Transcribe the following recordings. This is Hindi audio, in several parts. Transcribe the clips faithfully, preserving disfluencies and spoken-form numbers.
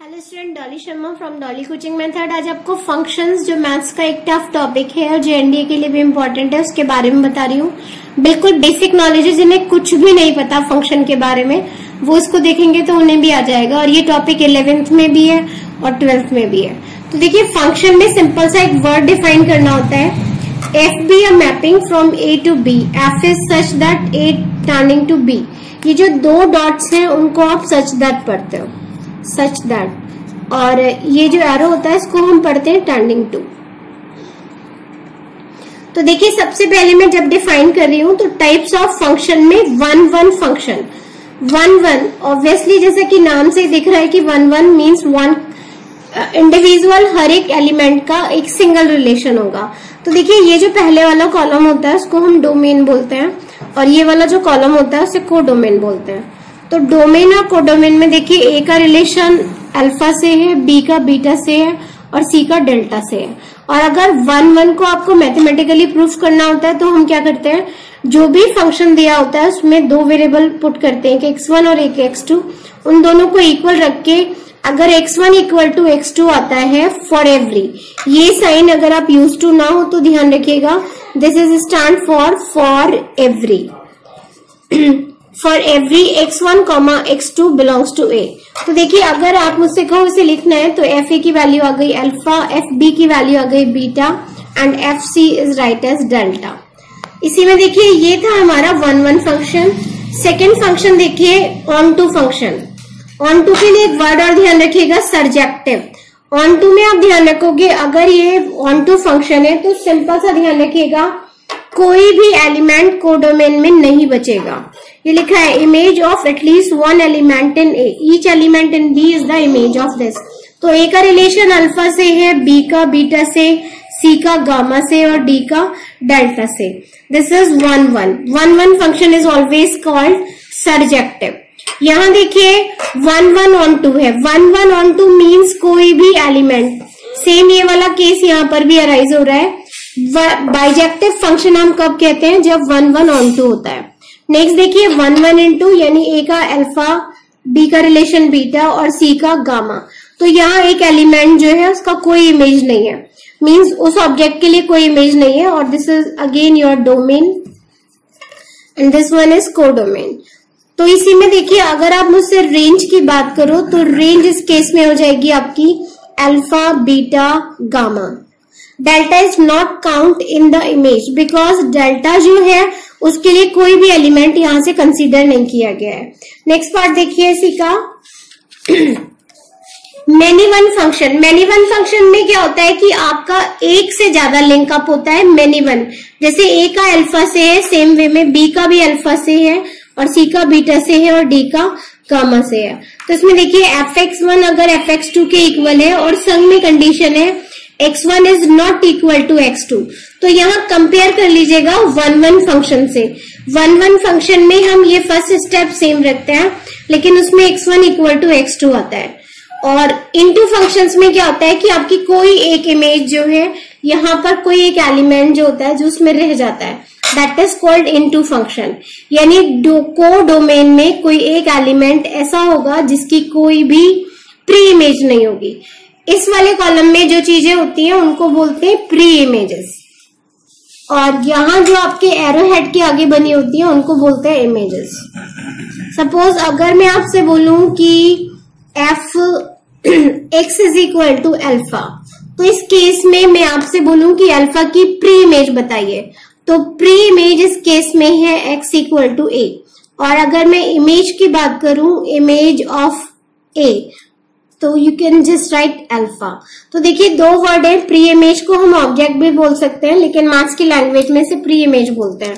Hello student, Dolly Sharma from Dolly coaching method. आज आपको फंक्शंस, जो मैथ्स का एक टफ टॉपिक है और जेएनडीए के लिए भी इम्पोर्टेंट है, उसके बारे में बता रही हूँ। बिल्कुल बेसिक नॉलेज है, जिन्हें कुछ भी नहीं पता फंक्शन के बारे में, वो इसको देखेंगे तो उन्हें भी आ जाएगा। और ये टॉपिक इलेवेंथ में भी है और ट्वेल्थ में भी है। तो देखिये, फंक्शन में सिंपल सा एक वर्ड डिफाइन करना होता है। F B a mapping from A to B. F is such that A turning to B. ये जो दो डॉट्स हैं उनको आप सच दैट पढ़ते हो, सच दैट। और ये जो एरो होता है इसको हम पढ़ते हैं टर्निंग टू। तो देखिए, सबसे पहले मैं जब डिफाइन कर रही हूँ तो टाइप्स ऑफ फंक्शन में one one function. One one obviously, जैसा कि नाम से दिख रहा है कि one one means one individual, हर एक एलिमेंट का एक सिंगल रिलेशन होगा। तो देखिए, ये जो पहले वाला कॉलम होता है उसको हम डोमेन बोलते हैं और ये वाला जो कॉलम होता है उसे कोडोमेन बोलते हैं। तो डोमेन और कोडोमेन में देखिए, ए का रिलेशन अल्फा से है, बी का बीटा से है और सी का डेल्टा से है। और अगर वन वन को आपको मैथमेटिकली प्रूफ करना होता है तो हम क्या करते हैं, जो भी फंक्शन दिया होता है उसमें दो वेरिएबल पुट करते हैं, एक एक्स वन और एक एक्स टू। उन दोनों को इक्वल रख के अगर x one equal to x two आता है फॉर एवरी, ये साइन अगर आप यूज टू ना हो तो ध्यान रखिएगा, this is stand for for every. For every x one comma x two belongs to A. तो देखिए, अगर आप मुझसे कहो इसे लिखना है तो एफ ए की वैल्यू आ गई अल्फा, एफ बी की वैल्यू आ गई beta and F C is right as delta. इसी में देखिए, ये था हमारा one one function. Second function देखिए, onto function. Onto के लिए एक वर्ड और ध्यान रखिएगा, सर्जेक्टिव। ऑन टू में आप ध्यान रखोगे, अगर ये ऑन टू फंक्शन है तो सिंपल सा ध्यान रखिएगा, कोई भी एलिमेंट कोडोमेन में नहीं बचेगा। ये लिखा है image of at least one element in A, each element in B is the image of this. तो ए का रिलेशन अल्फा से है, बी का बीटा से, सी का गामा से और डी का डेल्टा से। This is one one. One one function is always called surjective. यहाँ देखिए, वन वन ऑन टू है। One one onto means कोई भी एलिमेंट, सेम ये वाला केस यहाँ पर भी अराइज हो रहा है। बाइजेक्टिव फंक्शन हम कब कहते हैं, जब वन वन ऑन टू होता है। नेक्स्ट देखिए, वन वन इन टू, यानी ए का अल्फा, बी का रिलेशन बीटा और सी का गामा। तो यहाँ एक एलिमेंट जो है उसका कोई इमेज नहीं है, मीन्स उस ऑब्जेक्ट के लिए कोई इमेज नहीं है। और this is again your domain and this one is codomain. तो इसी में देखिए, अगर आप मुझसे रेंज की बात करो तो रेंज इस केस में हो जाएगी आपकी alpha, beta, gamma. Delta is not count in the image because delta जो है उसके लिए कोई भी एलिमेंट यहां से कंसीडर नहीं किया गया है। नेक्स्ट पार्ट देखिए इसी का, many one function. Many one function में क्या होता है कि आपका एक से ज्यादा लिंक अप होता है। मैनी वन, जैसे ए का अल्फा से है, सेम वे में बी का भी अल्फा से है और सी का बीटा से है और डी का गामा से है। तो इसमें देखिए, एफ एक्स वन अगर एफ एक्स टू के इक्वल है और संग में कंडीशन है x one is not equal to x two. तो यहाँ कंपेयर कर लीजिएगा वन वन फंक्शन से। वन वन फंक्शन में हम ये फर्स्ट स्टेप सेम रखते हैं, लेकिन उसमें x one equal to x two आता है। और इन टू फंक्शंस में क्या होता है कि आपकी कोई एक इमेज जो है, यहाँ पर कोई एक एलिमेंट जो होता है जो उसमें रह जाता है, that is called into function. यानी को डोमेन में कोई एक एलिमेंट ऐसा होगा जिसकी कोई भी प्री इमेज नहीं होगी। इस वाले कॉलम में जो चीजें होती हैं उनको बोलते हैं प्री इमेजेस, और यहाँ जो आपके एरो हेड के आगे बनी होती है उनको बोलते हैं इमेजेस। सपोज अगर मैं आपसे बोलूं कि f x is equal to alpha, तो इस केस में मैं आपसे बोलूं कि अल्फा की प्री इमेज बताइए, तो प्री इमेज इस केस में है एक्स इक्वल टू ए। और अगर मैं इमेज की बात करूं, इमेज ऑफ ए, तो you can just write alpha. तो देखिए, दो वर्ड है, प्री इमेज को हम ऑब्जेक्ट भी बोल सकते हैं, लेकिन मैथ्स की लैंग्वेज में से प्री इमेज बोलते हैं।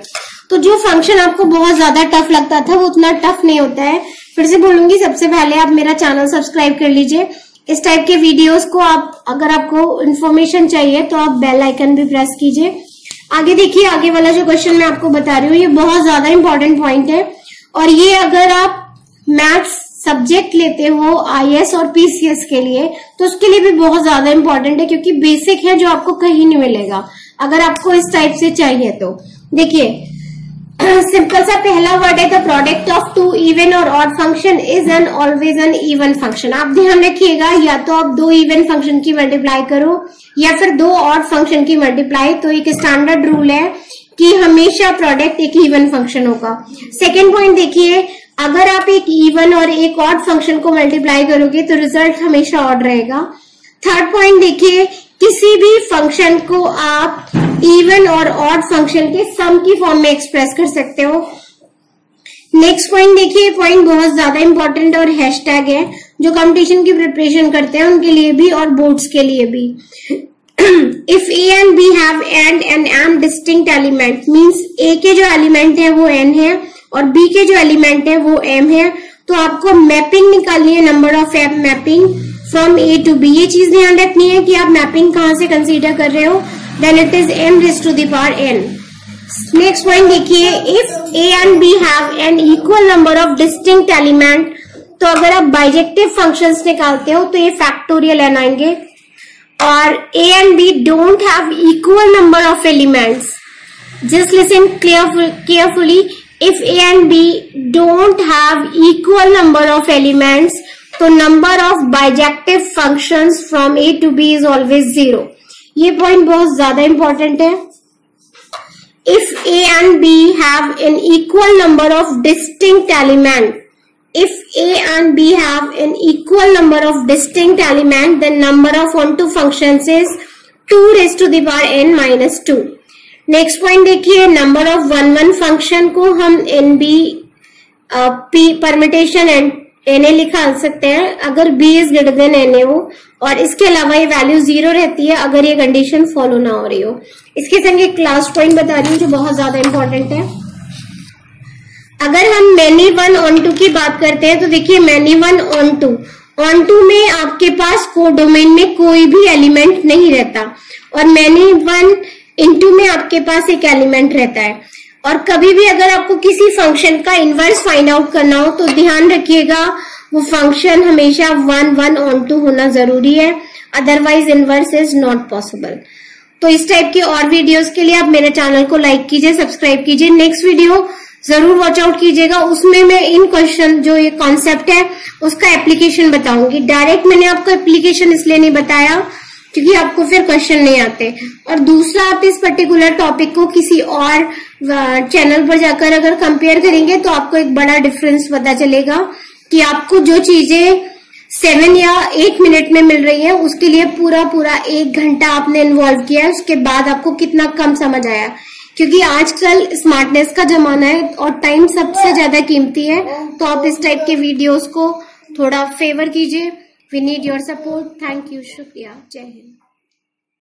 तो जो फंक्शन आपको बहुत ज्यादा टफ लगता था वो उतना टफ नहीं होता है। फिर से बोलूंगी, सबसे पहले आप मेरा चैनल सब्सक्राइब कर लीजिए। इस टाइप के वीडियोस को आप, अगर आपको इन्फॉर्मेशन चाहिए तो आप बेल आइकन भी प्रेस कीजिए। आगे देखिए, आगे वाला जो क्वेश्चन मैं आपको बता रही हूँ ये बहुत ज्यादा इंपॉर्टेंट पॉइंट है। और ये अगर आप मैथ्स सब्जेक्ट लेते हो आईएएस और पीसीएस के लिए तो उसके लिए भी बहुत ज्यादा इंपॉर्टेंट है, क्योंकि बेसिक है जो आपको कहीं नहीं मिलेगा अगर आपको इस टाइप से चाहिए। तो देखिए सिंपल सा पहला वर्ड है the product of two even और odd function is an always an even function. आप ध्यान रखिएगा, या तो आप दो इवन फंक्शन की मल्टीप्लाई करो या फिर दो ऑड फंक्शन की मल्टीप्लाई। तो एक स्टैंडर्ड रूल है कि हमेशा प्रोडक्ट एक इवन फंक्शन होगा। सेकेंड पॉइंट देखिए, अगर आप एक इवन और एक ऑड फंक्शन को मल्टीप्लाई करोगे तो रिजल्ट हमेशा ऑड रहेगा। थर्ड पॉइंट देखिए, किसी भी फंक्शन को आप इवन और ऑड फंक्शन के सम की फॉर्म में एक्सप्रेस कर सकते हो। नेक्स्ट पॉइंट देखिए, पॉइंट बहुत ज्यादा इंपॉर्टेंट और हैशटैग है जो कंपटीशन की प्रिपरेशन करते हैं उनके लिए भी और बोर्ड्स के लिए भी। If A and B have and and M distinct element, means A के जो एलिमेंट है वो एन है और बी के जो एलिमेंट है वो एम है, तो आपको मैपिंग निकालनी है, number of M mapping from A to B. ये चीज ध्यान रखनी है कि आप मैपिंग कहाँ से कंसीडर कर रहे हो, then it is M raise to the power N. Next point देखिए, if A and B have an equal number of distinct element, तो अगर आप बाइजेक्टिव फंक्शंस निकालते हो तो ये फैक्टोरियल एन आएंगे। और A and B don't have equal number of elements, just listen carefully, if A and B don't have equal number of elements, तो number of bijective functions from A to B is always zero. ये पॉइंट बहुत ज्यादा इंपॉर्टेंट है। If A and B have an equal number of distinct element, if A and B have an equal number of distinct element, then number of onto functions is two raised to the power n minus two. Next point देखिए, number of one one function को हम N B P permutation and N A लिखा सकते हैं अगर b is greater than N A हो, और इसके अलावा ये वैल्यू जीरो रहती है अगर ये कंडीशन फॉलो ना हो रही हो। इसके संग एक लास्ट पॉइंट बता रही हूँ जो बहुत ज्यादा इंपॉर्टेंट है। अगर हम मैनी वन ऑन टू की बात करते हैं तो देखिए, many one onto, onto में आपके पास को डोमेन में कोई भी एलिमेंट नहीं रहता और मैनी वन इनटू में आपके पास एक एलिमेंट रहता है। और कभी भी अगर आपको किसी फंक्शन का इनवर्स फाइंड आउट करना हो तो ध्यान रखिएगा वो फंक्शन हमेशा वन वन ऑन टू होना जरूरी है, otherwise inverse is not possible. तो इस टाइप के और वीडियोस के लिए आप मेरे चैनल को लाइक कीजिए, सब्सक्राइब कीजिए। नेक्स्ट वीडियो जरूर वॉच आउट कीजिएगा, उसमें मैं इन क्वेश्चन जो ये कॉन्सेप्ट है उसका एप्लीकेशन बताऊंगी। डायरेक्ट मैंने आपको एप्लीकेशन इसलिए नहीं बताया क्योंकि आपको फिर क्वेश्चन नहीं आते। और दूसरा, आप इस पर्टिकुलर टॉपिक को किसी और चैनल पर जाकर अगर कंपेयर करेंगे तो आपको एक बड़ा डिफरेंस पता चलेगा कि आपको जो चीजें सेवन या एट मिनट में मिल रही है उसके लिए पूरा पूरा एक घंटा आपने इन्वॉल्व किया है, उसके बाद आपको कितना कम समझ आया। क्योंकि आजकल स्मार्टनेस का जमाना है और टाइम सबसे ज्यादा कीमती है, तो आप इस टाइप के वीडियोस को थोड़ा फेवर कीजिए। We need your support. Thank you, शुक्रिया, जय हिंद।